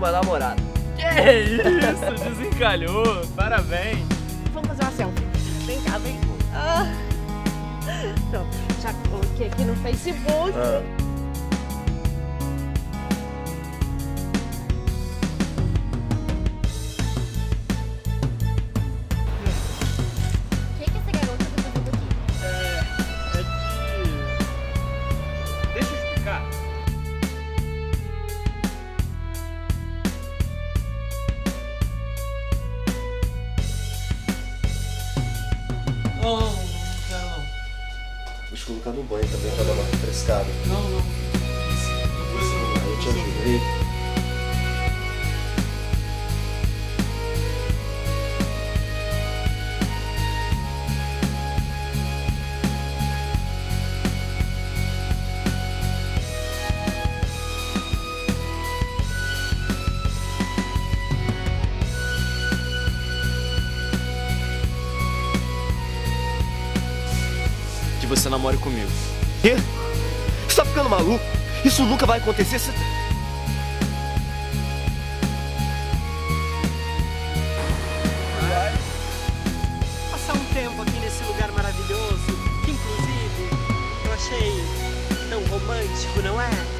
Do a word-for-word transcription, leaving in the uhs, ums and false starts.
uma namorada. Que isso, desencalhou. Parabéns. Vamos fazer uma selfie. Vem cá, vem. Ah. Pronto, já coloquei aqui no Facebook. Ah. Não, não, não quero não. Vou te colocar no banho também pra dar uma refrescada. Não, não. Aí eu te ajudei. Você namore comigo. Quê? Você tá ficando maluco? Isso nunca vai acontecer. Você... Vai. Passar um tempo aqui nesse lugar maravilhoso, que inclusive eu achei tão romântico, não é?